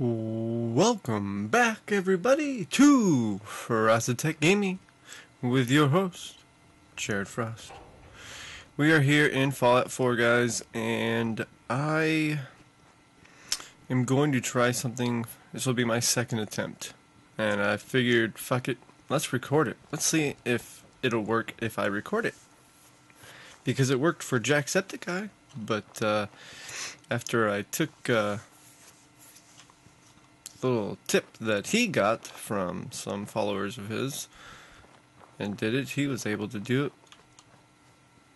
Welcome back, everybody, to Frost Attack Gaming with your host, Jared Frost. We are here in Fallout 4, guys, and I am going to try something. This will be my second attempt, and I figured, fuck it, let's record it. Let's see if it'll work if I record it, because it worked for Jacksepticeye, but after I took little tip that he got from some followers of his and did it, he was able to do it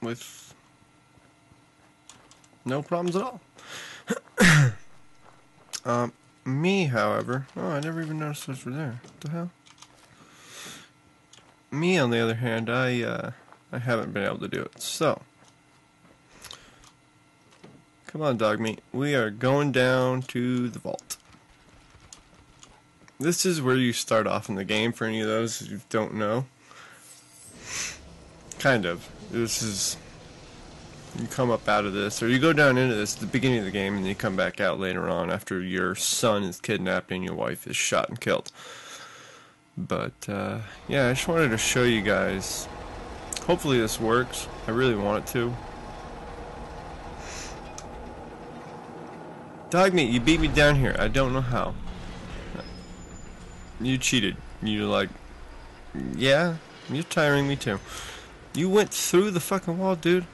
with no problems at all. Me, however, oh, I never even noticed those were there. What the hell? Me, on the other hand, I haven't been able to do it. So come on, Dogmeat, we are going down to the vault. This is where you start off in the game, for any of those who don't know. Kind of. This is... you come up out of this, or you go down into this at the beginning of the game, and you come back out later on after your son is kidnapped and your wife is shot and killed. But, yeah, I just wanted to show you guys. Hopefully this works. I really want it to. Dogmeat, you beat me down here. I don't know how. You cheated. You're like, yeah, you're tiring me too. You went through the fucking wall, dude.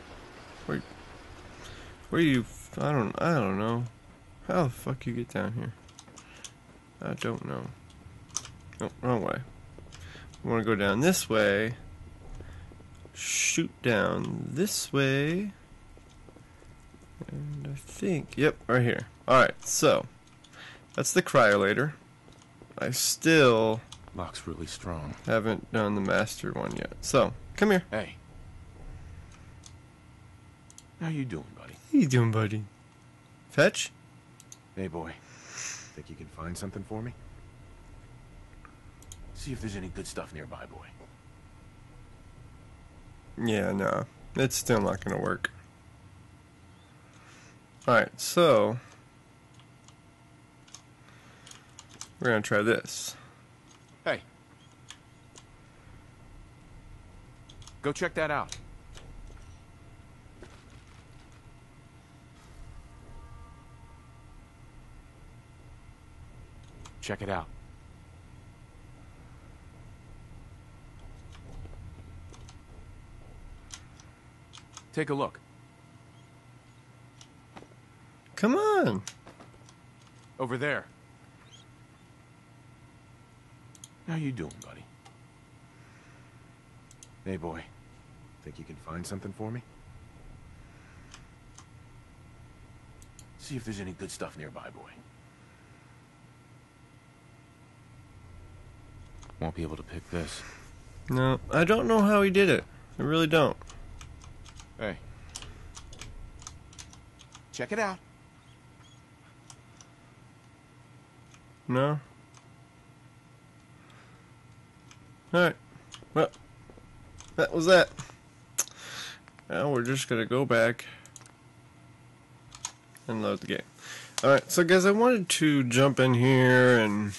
Where you? I don't know. How the fuck you get down here? I don't know. Oh, wrong way. I want to go down this way. Shoot down this way. And I think, yep, right here. All right, so that's the cryolator. I still lock's really strong. Haven't done the master one yet. So, come here. Hey. How you doing, buddy? How you doing, buddy? Fetch? Hey, boy. Think you can find something for me? See if there's any good stuff nearby, boy. Yeah, no. It's still not going to work. All right, so we're going to try this. Hey. Go check that out. Check it out. Take a look. Come on. Over there. How you doing, buddy? Hey, boy. Think you can find something for me? See if there's any good stuff nearby, boy. Won't be able to pick this. No, I don't know how he did it. I really don't. Hey. Check it out. No. Alright, well, that was that. Now we're just going to go back and load the game. Alright, so guys, I wanted to jump in here and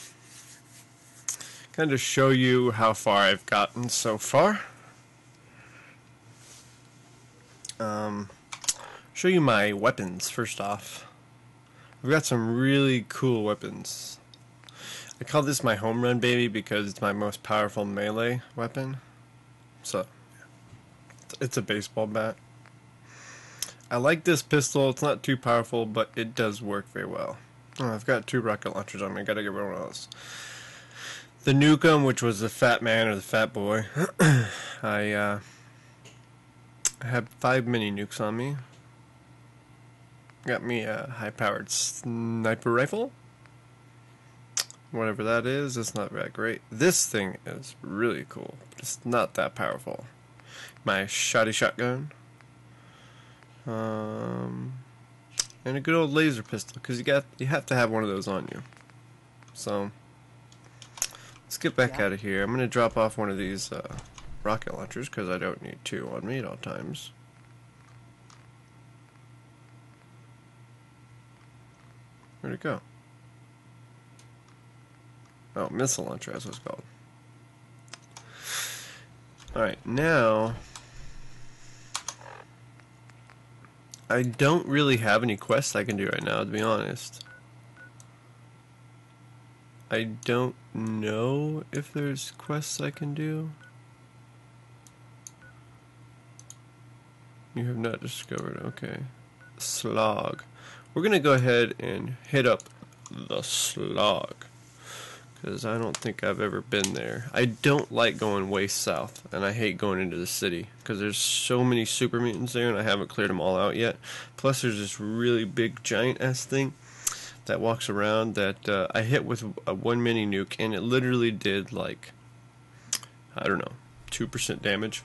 kind of show you how far I've gotten so far. Show you my weapons, first off. I've got some really cool weapons. I call this my home run baby because it's my most powerful melee weapon. So, it's a baseball bat. I like this pistol. It's not too powerful, but it does work very well. Oh, I've got two rocket launchers on me. I gotta get rid of one of those. The Nuke'em, which was the Fat Man or the Fat Boy. I have 5 mini nukes on me. Got me a high-powered sniper rifle. Whatever that is, it's not that great. This thing is really cool, but it's not that powerful. My shoddy shotgun. And a good old laser pistol, because you have to have one of those on you. So, let's get back out of here. I'm going to drop off one of these rocket launchers, because I don't need 2 on me at all times. Where'd it go? Oh, missile launcher, that's what it's called. Alright, now I don't really have any quests I can do right now, to be honest. I don't know if there's quests I can do. You have not discovered, okay. Slog. We're gonna go ahead and hit up the slog, because I don't think I've ever been there. I don't like going way south, and I hate going into the city, because there's so many super mutants there, and I haven't cleared them all out yet. Plus, there's this really big giant-ass thing that walks around that I hit with a one mini nuke, and it literally did, like, I don't know, 2% damage.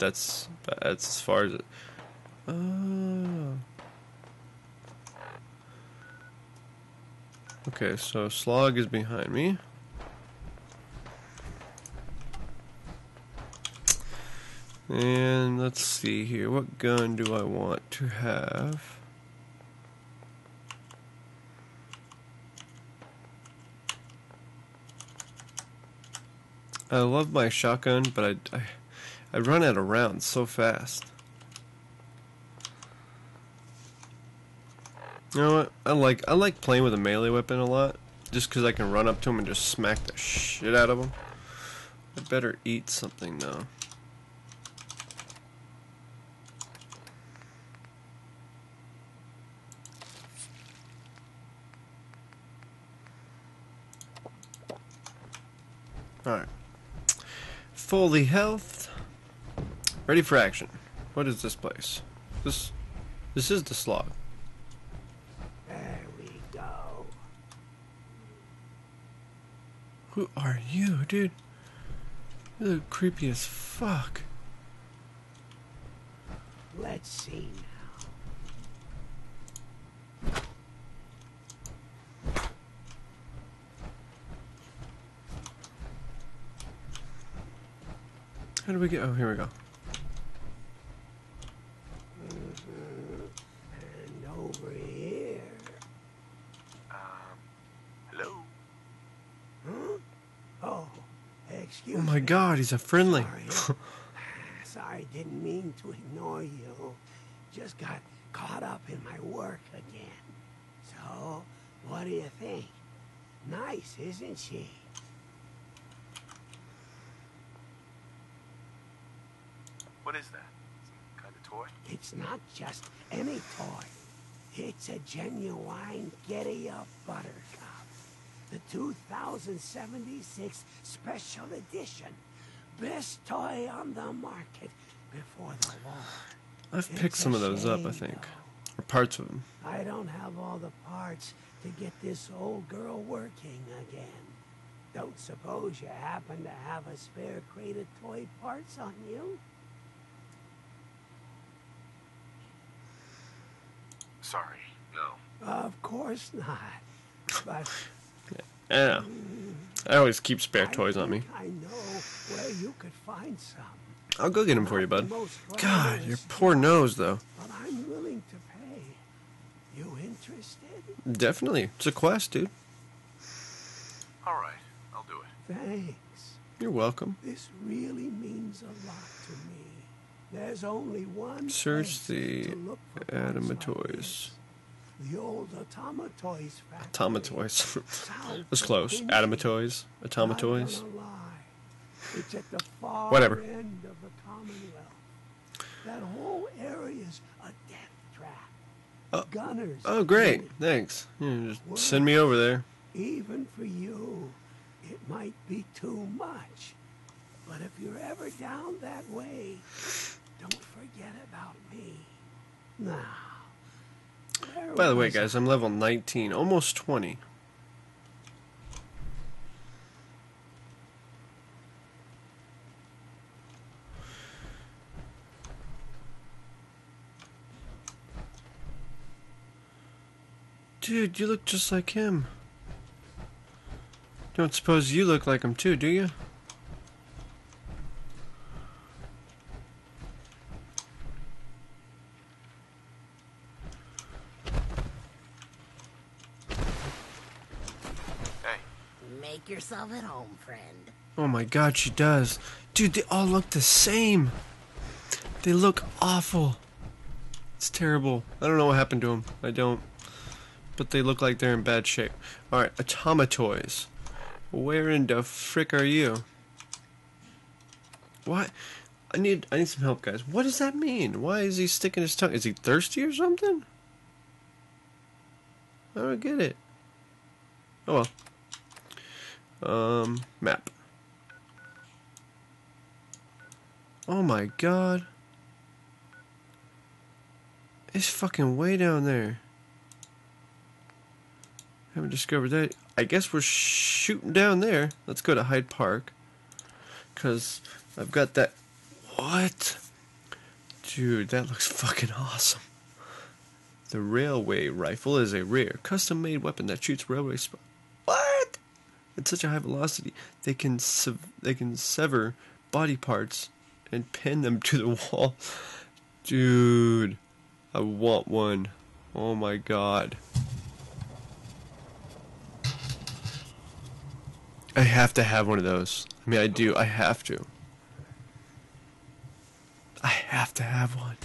That's as far as it... Okay, so slog is behind me. And let's see here. What gun do I want to have? I love my shotgun, but I run out of rounds so fast. You know what? I like playing with a melee weapon a lot, just because I can run up to them and just smack the shit out of them. I better eat something now. Alright. Fully health. Ready for action. What is this place? This is the slog. Who are you, dude? You look creepy as fuck. Let's see now. How do we get? Oh, here we go. Oh my God, he's a friendly. Sorry. Sorry, didn't mean to ignore you. Just got caught up in my work again. So, what do you think? Nice, isn't she? What is that? Some kind of toy? It's not just any toy. It's a genuine Giddyup Buttercup. The 2076 special edition. Best toy on the market before the war. I've picked some of those up, I think. Or parts of them. I don't have all the parts to get this old girl working again. Don't suppose you happen to have a spare crate of toy parts on you? Sorry, no. Of course not. But... Yeah, I always keep spare toys on me. I know where you could find some. I'll go get them for you, bud. God, your poor nose, though. But I'm willing to pay. You interested? Definitely. It's a quest, dude. All right, I'll do it. Thanks. You're welcome. This really means a lot to me. There's only one. Search the Automatoys. The old Automatoys factory. Automatoys. That's close. Automatoys. Automatoys. It's at the far whatever. End of the Commonwealth. That whole area's a death trap. Gunners. Oh, great. Thanks. Yeah, just send me over there. Even for you, it might be too much. But if you're ever down that way, don't forget about me. Now. By the way, guys, I'm level 19, almost 20. Dude, you look just like him. Don't suppose you look like him too, do you? Make yourself at home, friend. Oh my god, she does. Dude, they all look the same. They look awful. It's terrible. I don't know what happened to them. I don't. But they look like they're in bad shape. Alright, Automatoys. Where in the frick are you? What? I need some help, guys. What does that mean? Why is he sticking his tongue? Is he thirsty or something? I don't get it. Oh well. Map. Oh my god. It's fucking way down there. Haven't discovered that. I guess we're shooting down there. Let's go to Hyde Park. Cause I've got that. What? Dude, that looks fucking awesome. The railway rifle is a rare, custom-made weapon that shoots railway spikes. What? At such a high velocity, they can sever body parts and pin them to the wall. Dude, I want one. Oh my god. I have to have one of those. I mean, I do. I have to. I have to have one.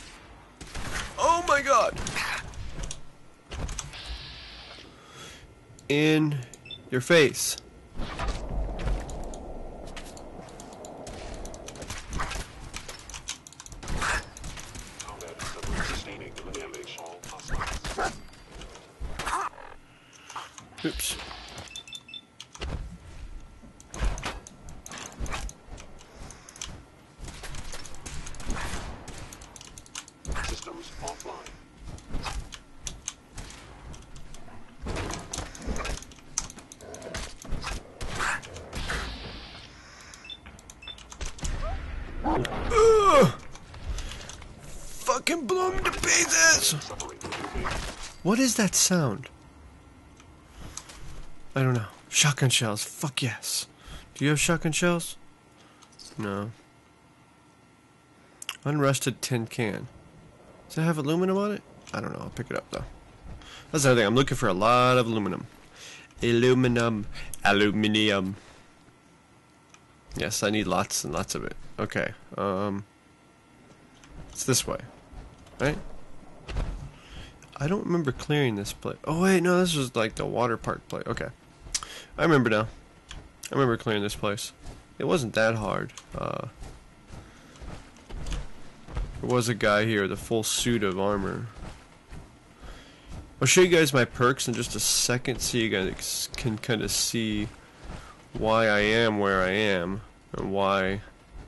Oh my god! In your face. Oops. What is that sound? I don't know. Shotgun shells. Fuck yes. Do you have shotgun shells? No. Unrusted tin can. Does it have aluminum on it? I don't know. I'll pick it up though. That's another thing. I'm looking for a lot of aluminum. Aluminum. Aluminium. Yes, I need lots and lots of it. Okay. It's this way. Right? I don't remember clearing this place. Oh wait, no, this was like the water park place. Okay. I remember now. I remember clearing this place. It wasn't that hard. There was a guy here with a full suit of armor. I'll show you guys my perks in just a second so you guys can kind of see why I am where I am and why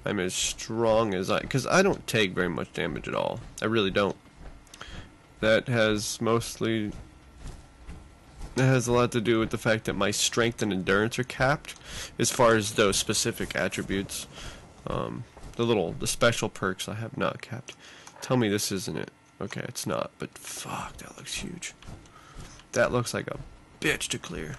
I'm as strong as I... Because I don't take very much damage at all. I really don't. That has a lot to do with the fact that my strength and endurance are capped as far as those specific attributes. The special perks I have not capped. Tell me this isn't it. Okay, it's not, but fuck, that looks huge. That looks like a bitch to clear.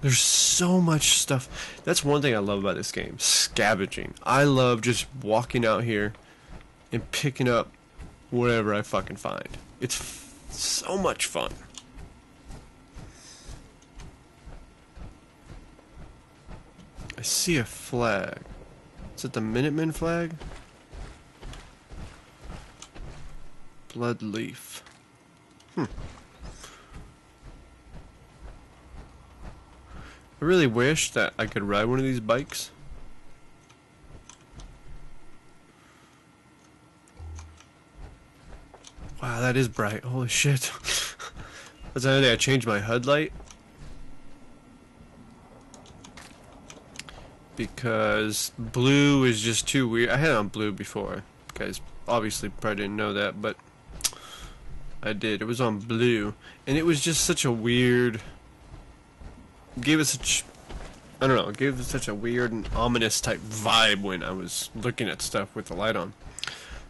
There's so much stuff. That's one thing I love about this game, scavenging. I love just walking out here and picking up whatever I fucking find. It's so much fun. I see a flag. Is it the Minuteman flag? Blood leaf. I really wish that I could ride one of these bikes. Wow, that is bright. Holy shit. That's another thing. I changed my HUD light. Because blue is just too weird. I had on blue before. You guys obviously probably didn't know that, but I did. It was on blue. And it was just such a weird... It gave it such a weird and ominous type vibe when I was looking at stuff with the light on.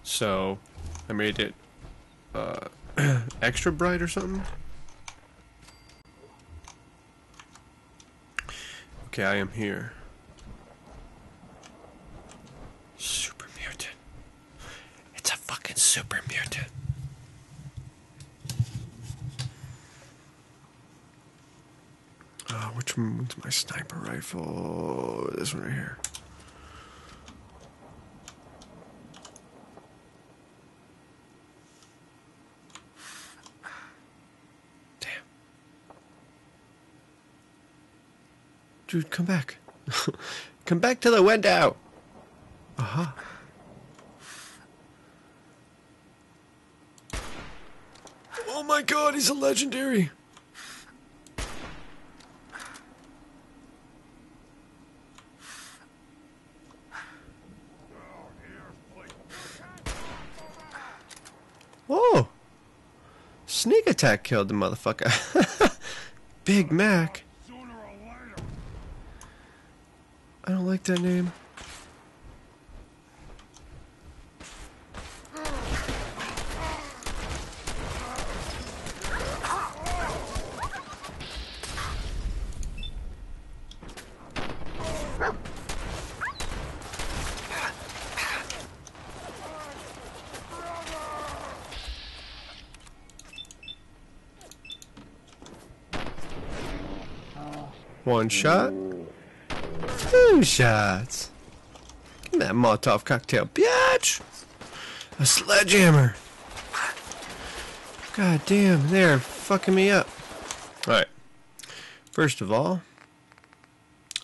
So, I made it extra bright or something. Okay, I am here. Super mutant. It's a fucking super mutant. Which one's my sniper rifle? This one right here. Damn. Dude, come back. Come back to the window. Uh-huh. Oh my god, he's a legendary. Whoa! Sneak attack killed the motherfucker. Big Mac. I don't like that name. One shot. Two shots. Give me that Molotov cocktail, bitch! A sledgehammer. God damn, they're fucking me up. Alright. First of all,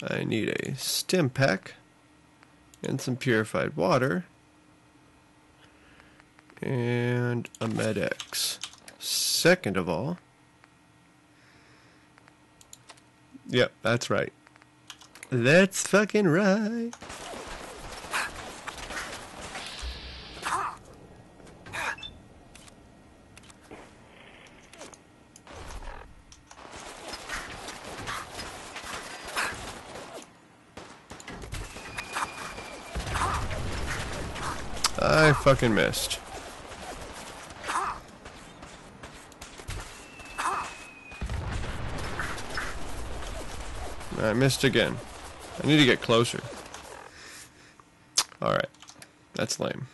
I need a stim pack and some purified water and a Med-X. Second of all, yep, that's right. That's fucking right. I fucking missed. I missed again. I need to get closer. Alright. That's lame.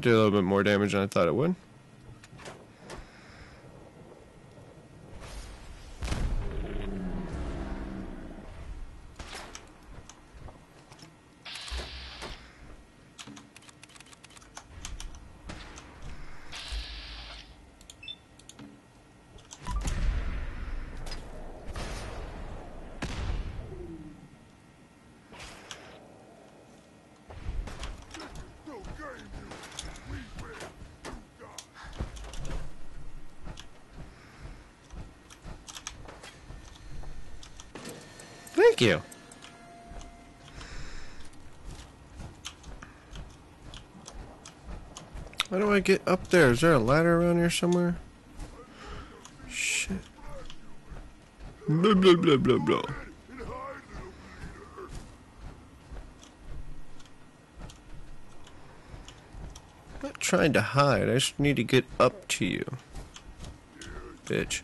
Do a little bit more damage than I thought it would. Thank you. How do I get up there? Is there a ladder around here somewhere? Shit. Blah, blah, blah, blah, blah. I'm not trying to hide. I just need to get up to you. Bitch.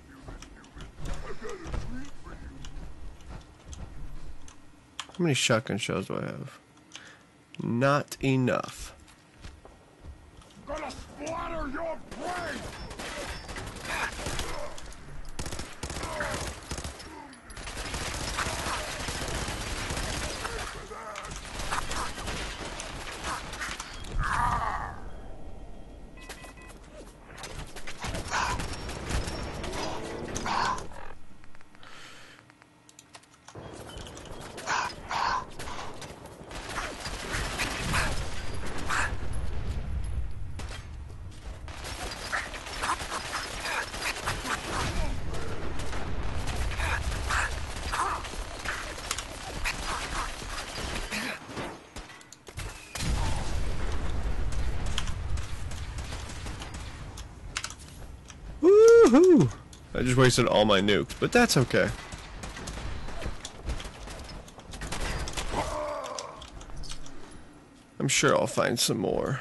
How many shotgun shells do I have? Not enough. I'm gonna splatter your brain. Woo-hoo. I just wasted all my nukes, but that's okay. I'm sure I'll find some more.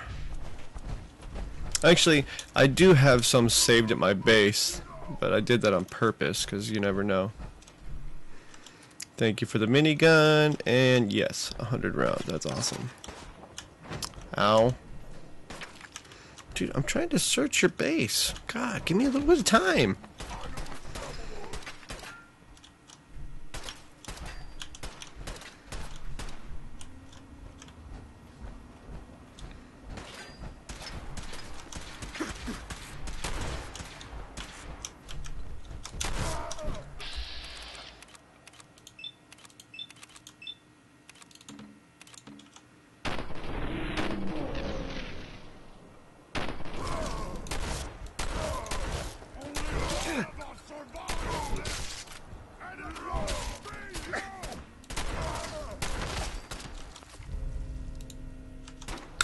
Actually, I do have some saved at my base, but I did that on purpose because you never know. Thank you for the minigun, and yes, 100 rounds. That's awesome. Ow. Dude, I'm trying to search your base. God, give me a little bit of time.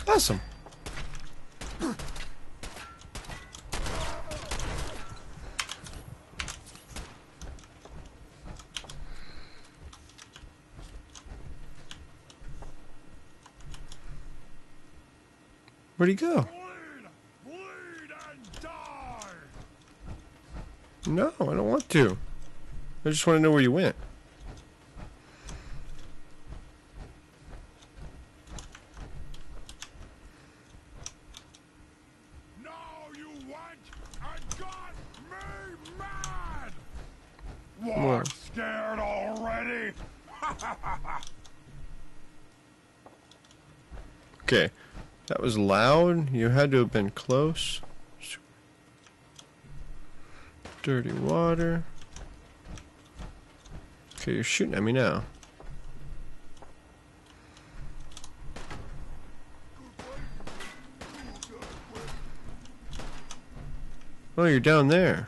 Awesome. Where'd he go? Bleed and die. No, I don't want to. I just want to know where you went. Okay, that was loud. You had to have been close. Dirty water. Okay, you're shooting at me now. Oh, you're down there.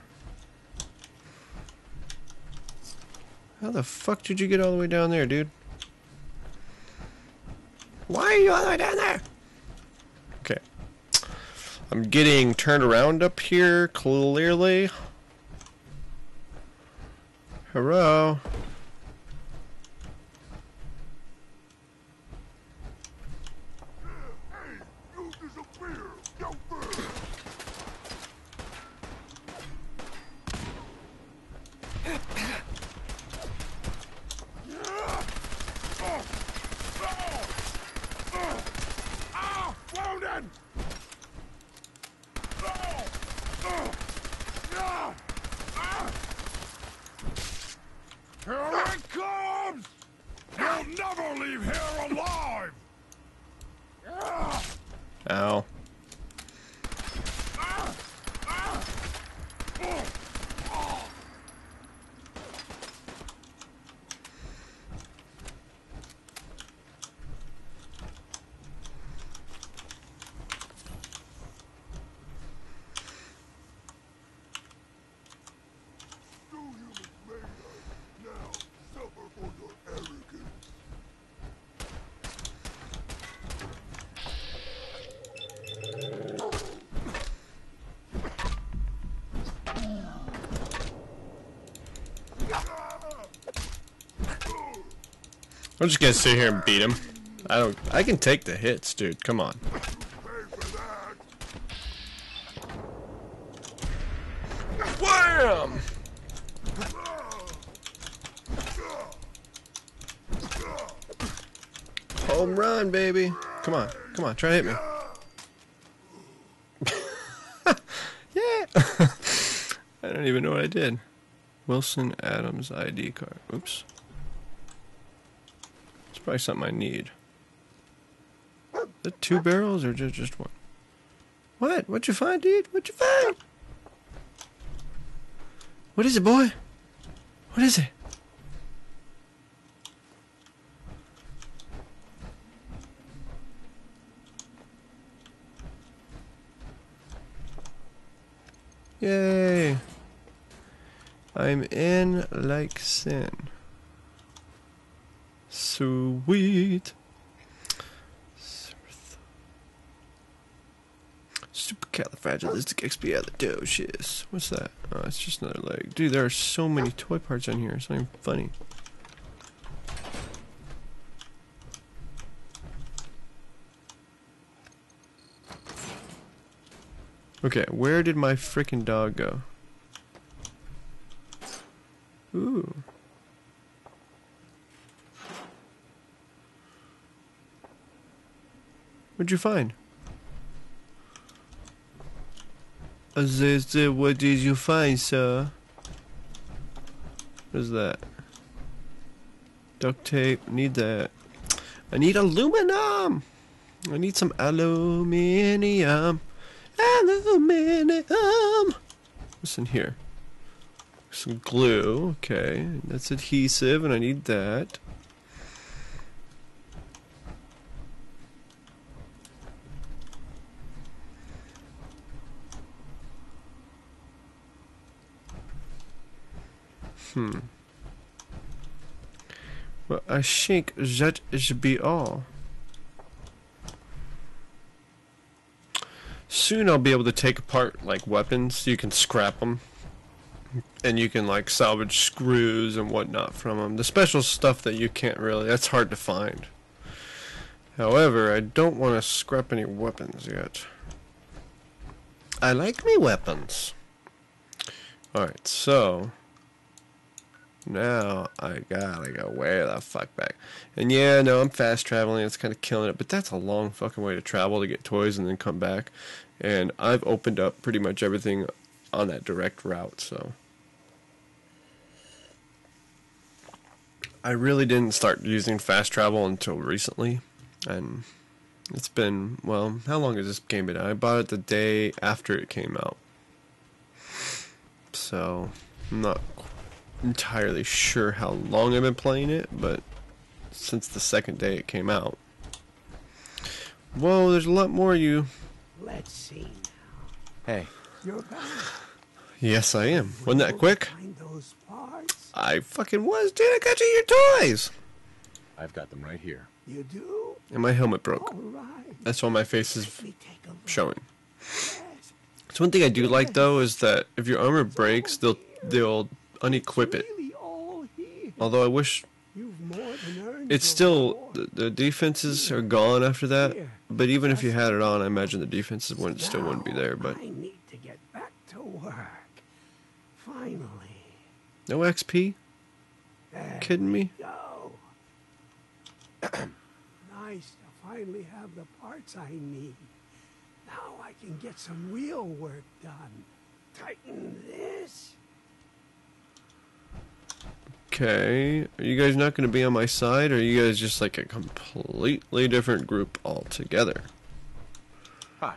How the fuck did you get all the way down there, dude? Why are you all the way down there? Okay. I'm getting turned around up here, clearly. Hello. Ow. I'm just gonna sit here and beat him. I can take the hits, dude. Come on. Wham! Home run, baby. Come on. Come on. Try to hit me. Yeah. I don't even know what I did. Wilson Adams ID card. Oops. Probably something I need. Is that two barrels or just one? What? What'd you find, dude? What'd you find? What is it, boy? What is it? Yay! I'm in like sin. Sweet. Supercalifragilisticexpialidocious. What's that? Oh, it's just another leg. Dude, there are so many toy parts on here. It's not even funny. Okay, where did my frickin' dog go? Ooh. What'd you find? What did you find, sir? What is that? Duct tape. Need that. I need aluminum! I need some aluminium. Aluminium! What's in here? Some glue. Okay. That's adhesive, and I need that. Hmm. Well, I think that should be all. Soon I'll be able to take apart, like, weapons. You can scrap them. And you can, like, salvage screws and whatnot from them. The special stuff that you can't really, that's hard to find. However, I don't want to scrap any weapons yet. I like me weapons. Alright, so... now I gotta go way the fuck back. And yeah, no, I'm fast traveling. It's kind of killing it. But that's a long fucking way to travel to get toys and then come back. And I've opened up pretty much everything on that direct route, so. I really didn't start using fast travel until recently. And it's been, well, how long has this game been? I bought it the day after it came out. So, I'm not entirely sure how long I've been playing it, but since the second day it came out. Whoa, there's a lot more of you. Let's see now. Hey. You're back. Yes, I am. Wasn't that quick? I fucking was, dude. I got you your toys. I've got them right here. You do? And my helmet broke. Right. That's why my face is showing. Yes. So one thing I do like, though, is that if your armor breaks, they'll unequip it. Although I wish it's still the defenses are gone after that, but even if you had it on, I imagine the defenses wouldn't still wouldn't be there. But I need to get back to work finally. No XP? Kidding me? Nice to finally have the parts I need. Now I can get some real work done. Tighten this. Okay, are you guys not going to be on my side, or are you guys just like a completely different group altogether? Hi.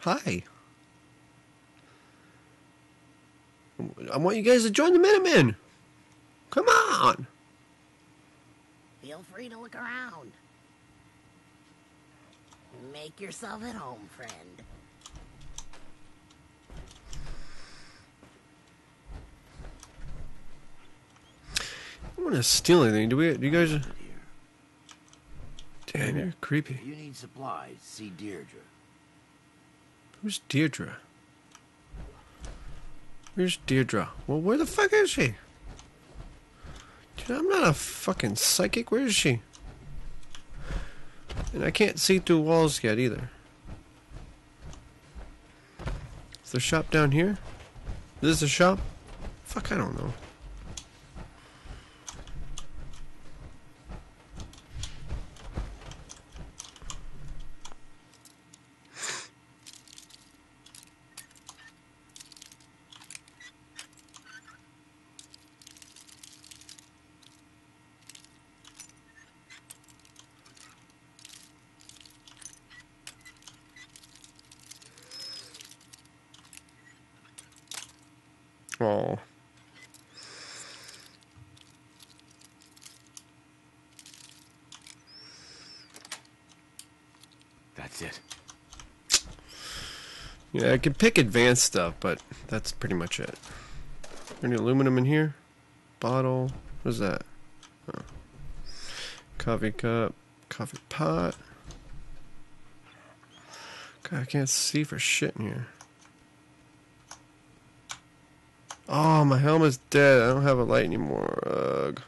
Hi. I want you guys to join the Minutemen. Come on. Feel free to look around. Make yourself at home, friend. I don't want to steal anything. Do you guys... Damn, you're creepy. If you need supplies, see Deirdre. Who's Deirdre? Where's Deirdre? Well, where the fuck is she? Dude, I'm not a fucking psychic. Where is she? And I can't see through walls yet, either. Is there a shop down here? Is this a shop? Fuck, I don't know. Oh. That's it. Yeah, I can pick advanced stuff, but that's pretty much it. Any aluminum in here? Bottle. What is that? Oh. Coffee cup. Coffee pot. God, I can't see for shit in here. Oh, my helmet's dead. I don't have a light anymore. Ugh.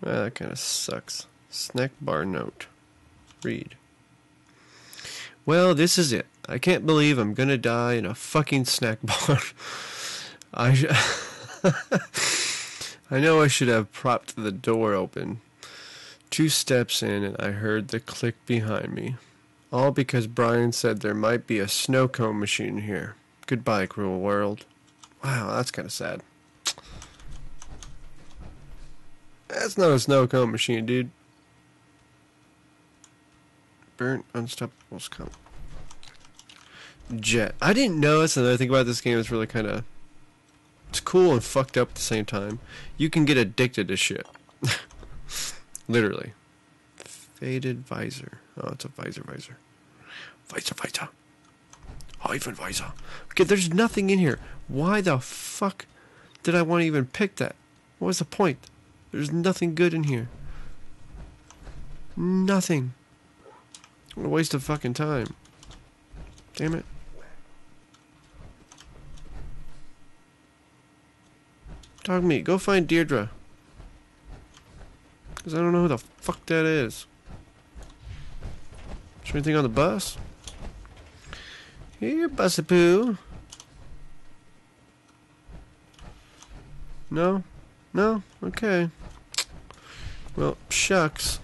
Well, that kind of sucks. Snack bar note. Read. Well, this is it. I can't believe I'm gonna die in a fucking snack bar. I know I should have propped the door open. 2 steps in and I heard the click behind me. All because Brian said there might be a snow cone machine here. Goodbye, cruel world. Wow, that's kind of sad. That's not a snow cone machine, dude. Burnt Unstoppable's come. Jet. I didn't know that's another thing about this game that's really kind of... It's cool and fucked up at the same time. You can get addicted to shit. Literally. Faded visor. Oh, it's a visor. Visor. Hyphen visor. Okay, there's nothing in here. Why the fuck did I want to even pick that? What was the point? There's nothing good in here. Nothing. What a waste of fucking time. Damn it. Dogmeat, go find Deirdre. Because I don't know who the fuck that is. Is there anything on the bus? Here, bussapoo. No? No? Okay. Well, shucks.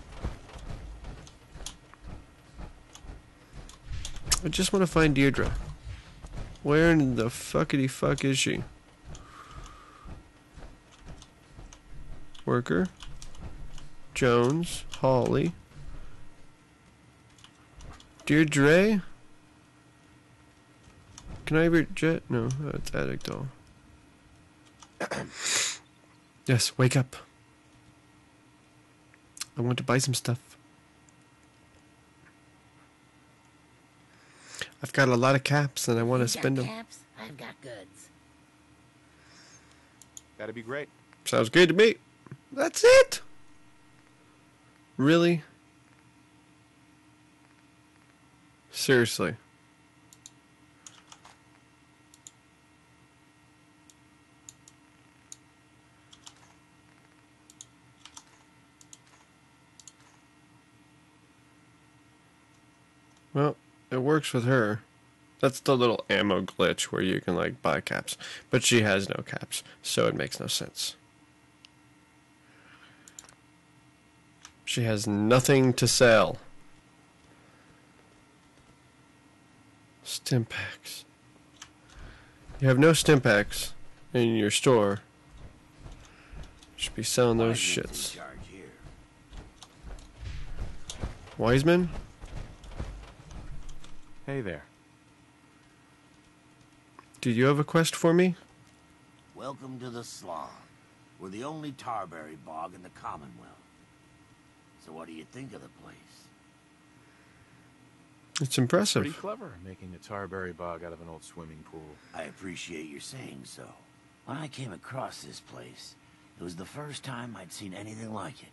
I just want to find Deirdre. Where in the fuckity fuck is she? Worker. Jones. Holly. Deirdre? Can I have your jet? No, it's addict doll. Yes, wake up. I want to buy some stuff. I've got a lot of caps and I want to spend them. Caps? I've got goods. That'd be great. Sounds good to me. That's it. Really? Seriously. Well, it works with her. That's the little ammo glitch where you can, like, buy caps. But she has no caps, so it makes no sense. She has nothing to sell. Stim packs. You have no stim packs in your store. Should be selling those shits. Wiseman? Hey there. Do you have a quest for me? Welcome to the Slawn. We're the only Tarberry Bog in the Commonwealth. So what do you think of the place? It's impressive. Pretty clever, making a Tarberry Bog out of an old swimming pool. I appreciate your saying so. When I came across this place, it was the first time I'd seen anything like it.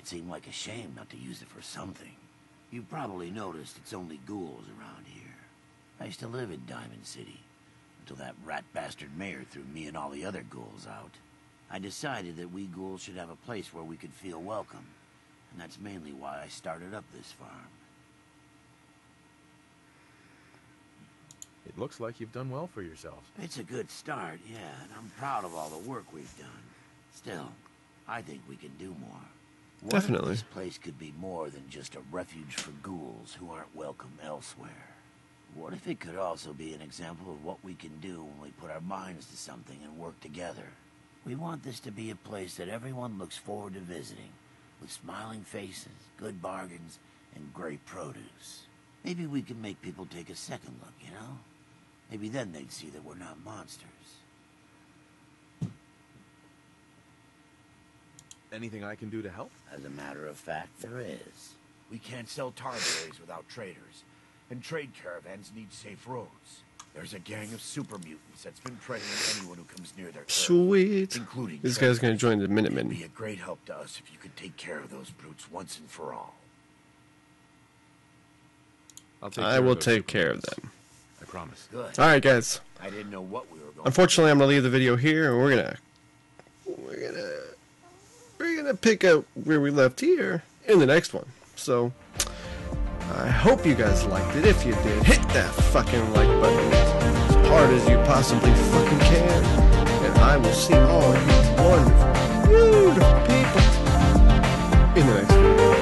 It seemed like a shame not to use it for something. You probably noticed it's only ghouls around here. I used to live in Diamond City, until that rat bastard mayor threw me and all the other ghouls out. I decided that we ghouls should have a place where we could feel welcome, and that's mainly why I started up this farm. It looks like you've done well for yourself. It's a good start, yeah, and I'm proud of all the work we've done. Still, I think we can do more. Definitely. This place could be more than just a refuge for ghouls who aren't welcome elsewhere. What if it could also be an example of what we can do when we put our minds to something and work together? We want this to be a place that everyone looks forward to visiting, with smiling faces, good bargains, and great produce. Maybe we can make people take a second look, you know? Maybe then they'd see that we're not monsters. Anything I can do to help? As a matter of fact, there is. We can't sell tarberries without traders, and trade caravans need safe roads. There's a gang of super mutants that's been preying on anyone who comes near their caravan, including this guy's going to join the Minutemen. It'd be a great help to us if you could take care of those brutes once and for all. I will take care of them. I promise. Good. All right, guys. I didn't know what we were going. Unfortunately, I'm going to leave the video here, and we're gonna pick up where we left here in the next one. So I hope you guys liked it. If you did, hit that fucking like button as hard as you possibly fucking can. And I will see all you wonderful, beautiful people in the next video.